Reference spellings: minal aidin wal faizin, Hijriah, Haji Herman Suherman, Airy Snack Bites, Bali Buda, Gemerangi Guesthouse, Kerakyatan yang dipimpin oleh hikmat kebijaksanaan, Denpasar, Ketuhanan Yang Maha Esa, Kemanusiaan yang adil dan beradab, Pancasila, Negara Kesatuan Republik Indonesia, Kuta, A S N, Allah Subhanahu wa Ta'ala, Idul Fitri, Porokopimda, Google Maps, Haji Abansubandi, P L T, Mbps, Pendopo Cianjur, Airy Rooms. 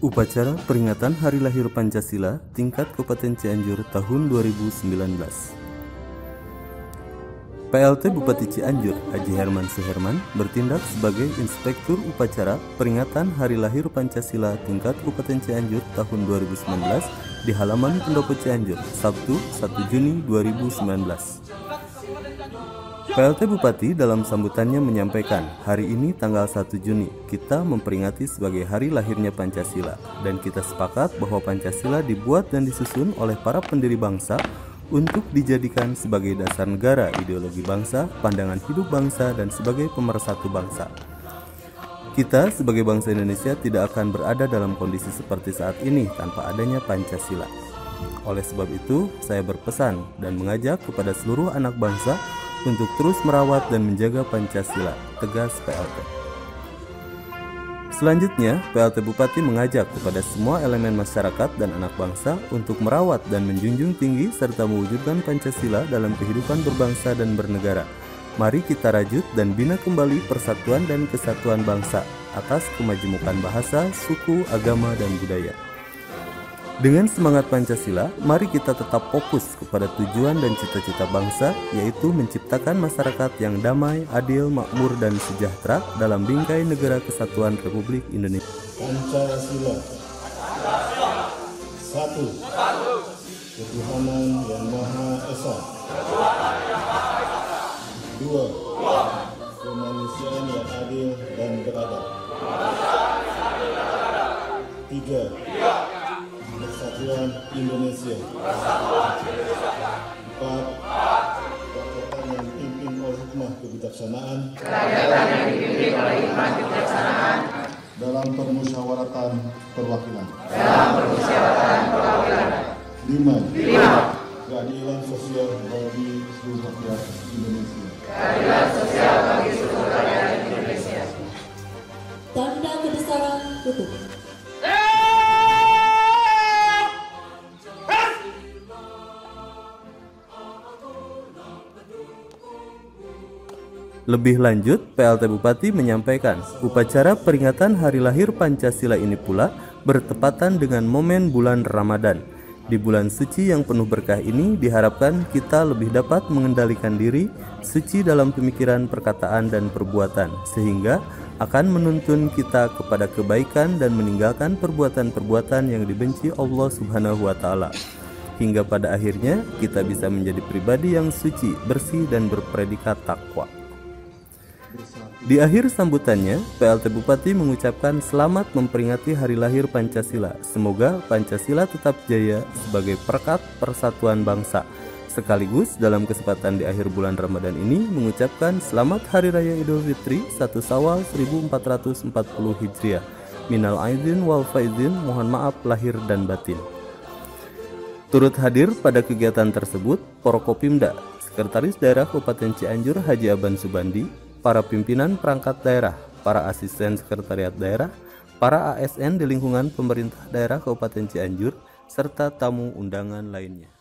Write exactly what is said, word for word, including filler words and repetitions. Upacara peringatan Hari Lahir Pancasila tingkat Kabupaten Cianjur tahun dua ribu sembilan belas. P L T Bupati Cianjur, Haji Herman Suherman, bertindak sebagai Inspektur Upacara peringatan Hari Lahir Pancasila tingkat Kabupaten Cianjur tahun dua ribu sembilan belas di halaman Pendopo Cianjur, Sabtu satu Juni dua ribu sembilan belas. P L T Bupati dalam sambutannya menyampaikan, hari ini tanggal satu Juni, kita memperingati sebagai hari lahirnya Pancasila. Dan kita sepakat bahwa Pancasila dibuat dan disusun oleh para pendiri bangsa untuk dijadikan sebagai dasar negara, ideologi bangsa, pandangan hidup bangsa, dan sebagai pemersatu bangsa. Kita sebagai bangsa Indonesia tidak akan berada dalam kondisi seperti saat ini tanpa adanya Pancasila. Oleh sebab itu, saya berpesan dan mengajak kepada seluruh anak bangsa untuk terus merawat dan menjaga Pancasila, tegas P L T. Selanjutnya, P L T Bupati mengajak kepada semua elemen masyarakat dan anak bangsa untuk merawat dan menjunjung tinggi serta mewujudkan Pancasila dalam kehidupan berbangsa dan bernegara. Mari kita rajut dan bina kembali persatuan dan kesatuan bangsa atas kemajemukan bahasa, suku, agama, dan budaya. Dengan semangat Pancasila, mari kita tetap fokus kepada tujuan dan cita-cita bangsa, yaitu menciptakan masyarakat yang damai, adil, makmur, dan sejahtera dalam bingkai Negara Kesatuan Republik Indonesia. Pancasila. Satu. Ketuhanan Yang Maha Esa. Dua. Kemanusiaan yang adil dan beradab. Tiga. Kesatuan Indonesia. Empat. Kerakyatan yang dipimpin oleh hikmat kebijaksanaan. Kerakyatan yang dipimpin oleh hikmat kebijaksanaan. Dalam permusyawaratan perwakilan. Dalam permusyawaratan perwakilan. Lima. Lima. Keadilan sosial bagi seluruh rakyat Indonesia. Keadilan sosial bagi seluruh rakyat Indonesia. Tanda kebesaran tutup. Lebih lanjut, P L T Bupati menyampaikan, upacara peringatan Hari Lahir Pancasila ini pula bertepatan dengan momen bulan Ramadan. Di bulan suci yang penuh berkah ini diharapkan kita lebih dapat mengendalikan diri, suci dalam pemikiran, perkataan, dan perbuatan, sehingga akan menuntun kita kepada kebaikan dan meninggalkan perbuatan-perbuatan yang dibenci Allah Subhanahu wa Ta'ala. Hingga pada akhirnya kita bisa menjadi pribadi yang suci, bersih, dan berpredikat takwa. Di akhir sambutannya, P L T Bupati mengucapkan selamat memperingati Hari Lahir Pancasila. Semoga Pancasila tetap jaya sebagai perekat persatuan bangsa. Sekaligus dalam kesempatan di akhir bulan Ramadan ini mengucapkan selamat Hari Raya Idul Fitri satu Syawal seribu empat ratus empat puluh Hijriah. Minal aidin wal faizin, mohon maaf lahir dan batin. Turut hadir pada kegiatan tersebut Porokopimda, Sekretaris Daerah Kabupaten Cianjur Haji Abansubandi, para pimpinan perangkat daerah, para asisten sekretariat daerah, para A S N di lingkungan pemerintah daerah Kabupaten Cianjur, serta tamu undangan lainnya.